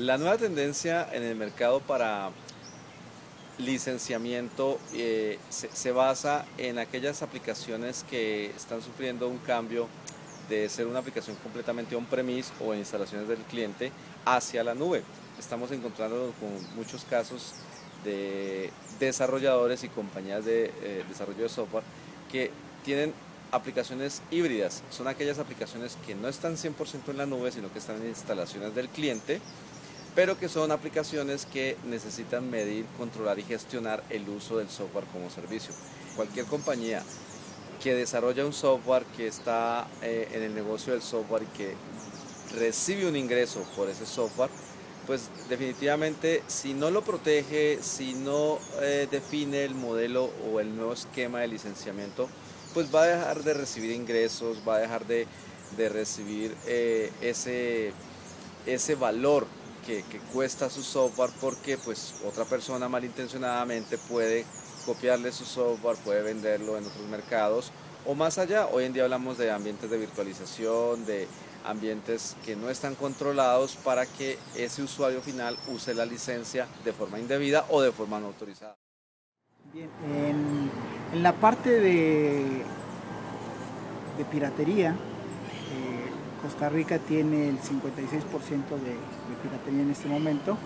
La nueva tendencia en el mercado para licenciamiento se basa en aquellas aplicaciones que están sufriendo un cambio de ser una aplicación completamente on-premise o en instalaciones del cliente hacia la nube. Estamos encontrándonos con muchos casos de desarrolladores y compañías de desarrollo de software que tienen aplicaciones híbridas. Son aquellas aplicaciones que no están 100% en la nube, sino que están en instalaciones del cliente, pero que son aplicaciones que necesitan medir, controlar y gestionar el uso del software como servicio. Cualquier compañía que desarrolla un software, que está en el negocio del software y que recibe un ingreso por ese software, pues definitivamente si no lo protege, si no define el modelo o el nuevo esquema de licenciamiento, pues va a dejar de recibir ingresos, va a dejar de recibir ese valor que cuesta su software, porque pues otra persona malintencionadamente puede copiarle su software, puede venderlo en otros mercados o más allá. Hoy en día hablamos de ambientes de virtualización, de ambientes que no están controlados para que ese usuario final use la licencia de forma indebida o de forma no autorizada. Bien, en la parte de piratería, Costa Rica tiene el 56% de piratería en este momento,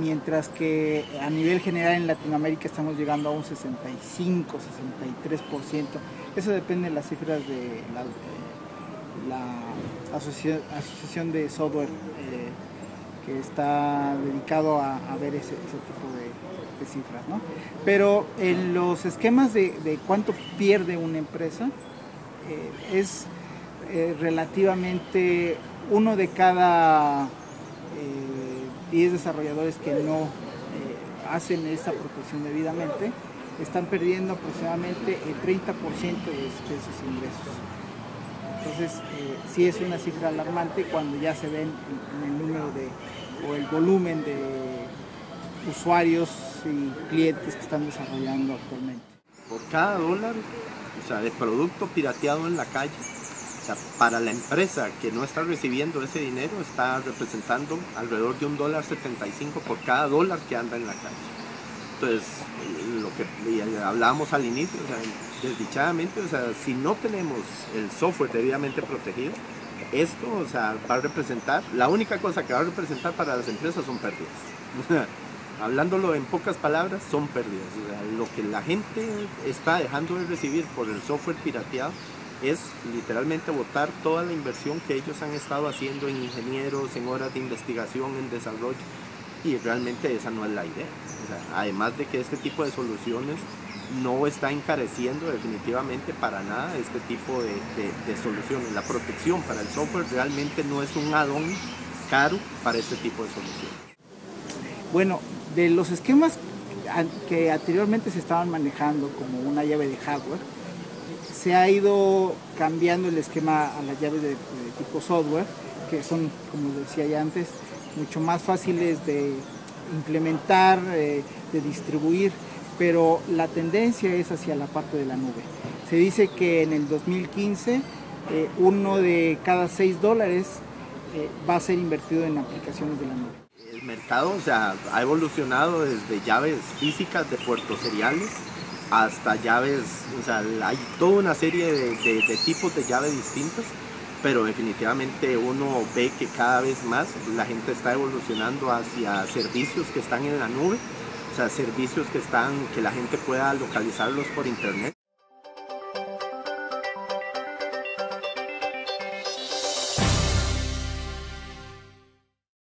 mientras que a nivel general en Latinoamérica estamos llegando a un 65-63%. Eso depende de las cifras de la asociación de software que está dedicado a ver ese tipo de cifras, ¿no? Pero en los esquemas de cuánto pierde una empresa, es relativamente uno de cada 10 desarrolladores que no hacen esta protección debidamente, están perdiendo aproximadamente el 30% de sus ingresos. Entonces, sí es una cifra alarmante cuando ya se ven en el número o el volumen de usuarios y clientes que están desarrollando actualmente. Por cada $1, o sea, de producto pirateado en la calle, o sea, para la empresa que no está recibiendo ese dinero, está representando alrededor de $1.75 por cada $1 que anda en la calle. Entonces, lo que hablábamos al inicio, o sea, desdichadamente, o sea, si no tenemos el software debidamente protegido, esto, o sea, va a representar, la única cosa que va a representar para las empresas son pérdidas. Hablándolo en pocas palabras, son pérdidas. O sea, lo que la gente está dejando de recibir por el software pirateado es literalmente botar toda la inversión que ellos han estado haciendo en ingenieros, en horas de investigación, en desarrollo, y realmente esa no es la idea. O sea, además de que este tipo de soluciones no está encareciendo definitivamente para nada este tipo de soluciones. La protección para el software realmente no es un add-on caro para este tipo de soluciones. Bueno, de los esquemas que anteriormente se estaban manejando como una llave de hardware, se ha ido cambiando el esquema a las llaves de tipo software, que son, como decía ya antes, mucho más fáciles de implementar, de distribuir, pero la tendencia es hacia la parte de la nube. Se dice que en el 2015 uno de cada $6 va a ser invertido en aplicaciones de la nube. El mercado, o sea, ha evolucionado desde llaves físicas de puertos seriales hasta llaves, o sea, hay toda una serie de tipos de llaves distintas, pero definitivamente uno ve que cada vez más la gente está evolucionando hacia servicios que están en la nube, o sea, servicios que la gente pueda localizarlos por internet.